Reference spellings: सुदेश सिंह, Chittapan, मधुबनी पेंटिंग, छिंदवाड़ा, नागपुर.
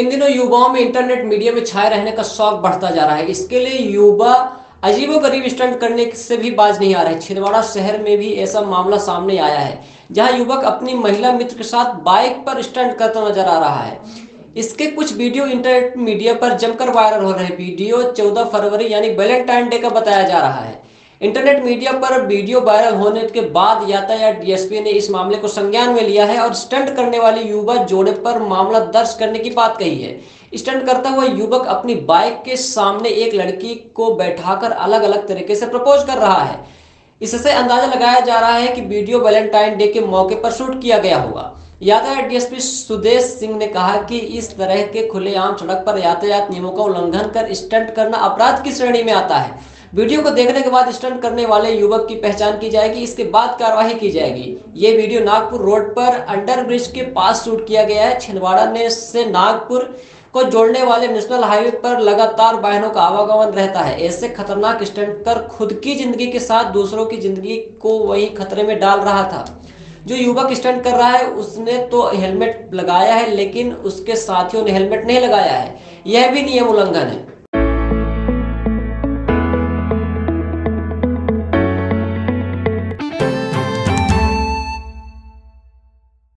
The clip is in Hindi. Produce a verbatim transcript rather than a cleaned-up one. इन दिनों युवाओं में इंटरनेट मीडिया में छाए रहने का शौक बढ़ता जा रहा है। इसके लिए युवा अजीबोगरीब स्टंट करने से भी बाज नहीं आ रहे। छिंदवाड़ा शहर में भी ऐसा मामला सामने आया है, जहां युवक अपनी महिला मित्र के साथ बाइक पर स्टंट करता नजर आ रहा है। इसके कुछ वीडियो इंटरनेट मीडिया पर जमकर वायरल हो रहे। वीडियो चौदह फरवरी यानी वैलेंटाइन डे का बताया जा रहा है। इंटरनेट मीडिया पर वीडियो वायरल होने के बाद यातायात डीएसपी ने इस मामले को संज्ञान में लिया है और स्टंट करने वाले युवा जोड़े पर मामला दर्ज करने की बात कही है। स्टंट करता हुआ युवक अपनी बाइक के सामने एक लड़की को बैठाकर अलग अलग तरीके से प्रपोज कर रहा है। इससे अंदाजा लगाया जा रहा है कि वीडियो वैलेंटाइन डे के मौके पर शूट किया गया होगा। यातायात डीएसपी सुदेश सिंह ने कहा कि इस तरह के खुलेआम सड़क पर यातायात नियमों का उल्लंघन कर स्टंट करना अपराध की श्रेणी में आता है। वीडियो को देखने के बाद स्टंट करने वाले युवक की पहचान की जाएगी, इसके बाद कार्रवाई की जाएगी। ये वीडियो नागपुर रोड पर अंडरब्रिज के पास शूट किया गया है। छिंदवाड़ा ने से नागपुर को जोड़ने वाले नेशनल हाईवे पर लगातार वाहनों का आवागमन रहता है। ऐसे खतरनाक स्टंट कर खुद की जिंदगी के साथ दूसरों की जिंदगी को वही खतरे में डाल रहा था। जो युवक स्टंट कर रहा है उसने तो हेलमेट लगाया है, लेकिन उसके साथियों ने हेलमेट नहीं लगाया है। यह भी नियम उल्लंघन है।